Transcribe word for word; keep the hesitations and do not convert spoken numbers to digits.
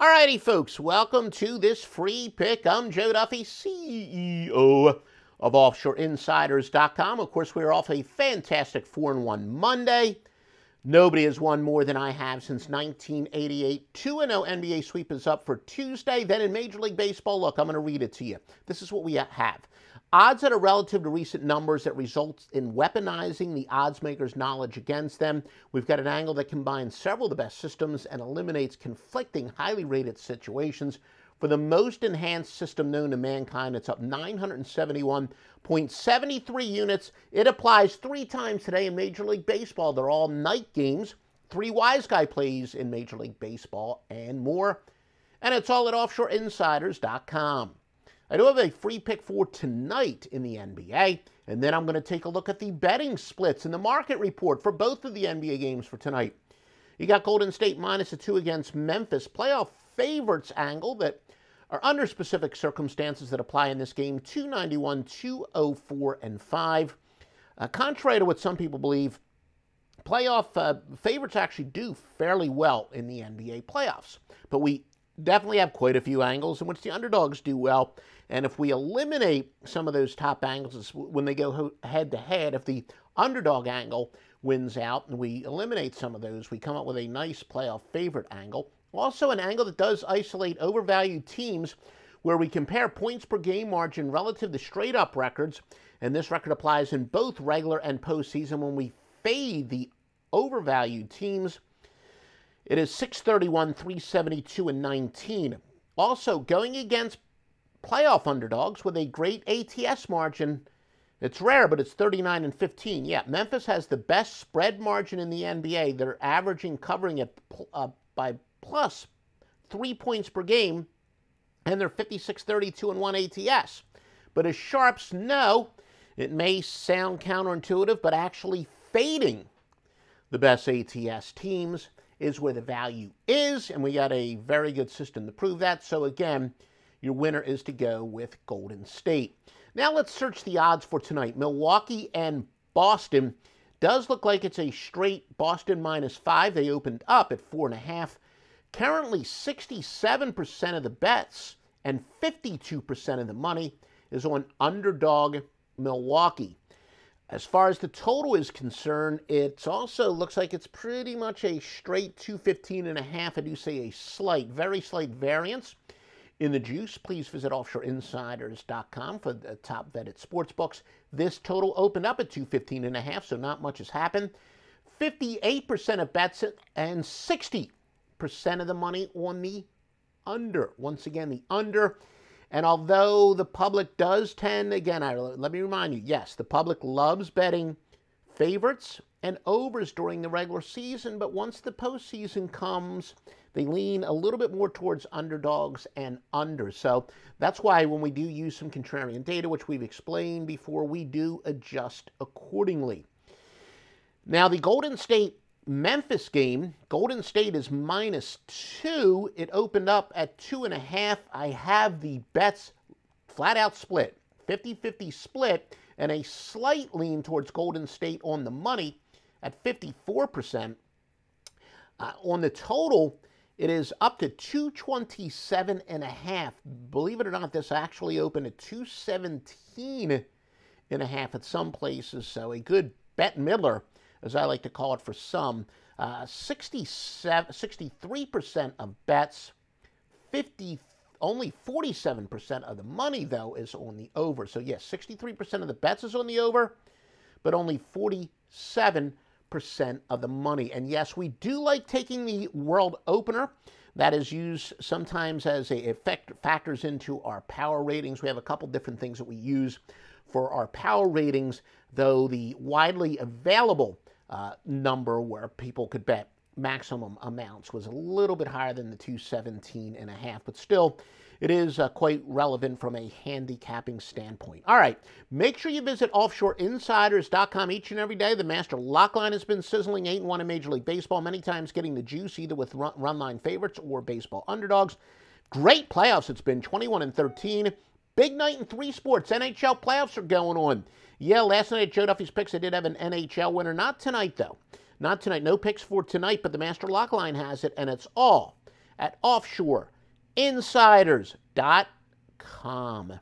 Alrighty, folks, welcome to this free pick. I'm Joe Duffy, C E O of Offshore Insiders dot com. Of course, we're off a fantastic four and one Monday. Nobody has won more than I have since nineteen eighty-eight. two and oh N B A sweep is up for Tuesday. Then in Major League Baseball, look, I'm going to read it to you. This is what we have. Odds that are relative to recent numbers that results in weaponizing the odds maker's knowledge against them. We've got an angle that combines several of the best systems and eliminates conflicting, highly rated situations. For the most enhanced system known to mankind, it's up nine hundred seventy-one point seven three units. It applies three times today in Major League Baseball. They're all night games, three wise guy plays in Major League Baseball, and more. And it's all at Offshore Insiders dot com. I do have a free pick for tonight in the N B A, and then I'm going to take a look at the betting splits and the market report for both of the N B A games for tonight. You got Golden State minus a two against Memphis, playoff favorites angle that are under specific circumstances that apply in this game, two ninety-one, two oh four, and five. Uh, contrary to what some people believe, playoff uh, favorites actually do fairly well in the N B A playoffs, but we definitely have quite a few angles in which the underdogs do well, and if we eliminate some of those top angles when they go head-to-head, if the underdog angle wins out and we eliminate some of those, we come up with a nice playoff favorite angle. Also an angle that does isolate overvalued teams where we compare points per game margin relative to straight-up records, and this record applies in both regular and postseason when we fade the overvalued teams. It is six thirty-one, three seventy-two, and nineteen. Also, going against playoff underdogs with a great A T S margin. It's rare, but it's thirty-nine and fifteen. Yeah, Memphis has the best spread margin in the N B A. They're averaging covering it uh, by plus three points per game, and they're fifty-six, thirty-two, and one A T S. But as sharps know, it may sound counterintuitive, but actually fading the best A T S teams is where the value is, and we got a very good system to prove that. So again, your winner is to go with Golden State. Now let's search the odds for tonight. Milwaukee and Boston does look like it's a straight Boston minus five. They opened up at four and a half. Currently, sixty-seven percent of the bets and fifty-two percent of the money is on underdog Milwaukee. As far as the total is concerned, it also looks like it's pretty much a straight two fifteen and a half. I do say a slight, very slight variance in the juice. Please visit Offshore Insiders dot com for the top vetted sportsbooks. This total opened up at two fifteen and a half, so not much has happened. fifty-eight percent of bets and sixty percent of the money on the under. Once again, the under. And although the public does tend, again, I, let me remind you, yes, the public loves betting favorites and overs during the regular season, but once the postseason comes, they lean a little bit more towards underdogs and unders. So that's why when we do use some contrarian data, which we've explained before, we do adjust accordingly. Now, the Golden State Memphis game, Golden State is minus two. It opened up at two and a half. I have the bets flat out split, fifty fifty split, and a slight lean towards Golden State on the money at fifty-four percent. Uh, on the total, it is up to two twenty-seven and a half. Believe it or not, this actually opened at two seventeen and a half at some places, so a good bet middler, as I like to call it for some. uh, sixty-seven, sixty-three percent of bets, fifty, only forty-seven percent of the money, though, is on the over. So, yes, sixty-three percent of the bets is on the over, but only forty-seven percent of the money. And, yes, we do like taking the world opener. That is used sometimes as a effect, factors into our power ratings. We have a couple different things that we use for our power ratings, though the widely available uh, number where people could bet maximum amounts was a little bit higher than the two seventeen and a half, but still it is uh, quite relevant from a handicapping standpoint. All right, make sure you visit Offshore Insiders dot com each and every day. The master lock line has been sizzling eight and one in Major League Baseball, many times getting the juice either with run, run line favorites or baseball underdogs. Great playoffs it's been, twenty-one and thirteen. Big night in three sports. N H L playoffs are going on. Yeah, last night at Joe Duffy's Picks, I did have an N H L winner. Not tonight, though. Not tonight. No picks for tonight, but the master lock line has it, and it's all at offshore insiders dot com.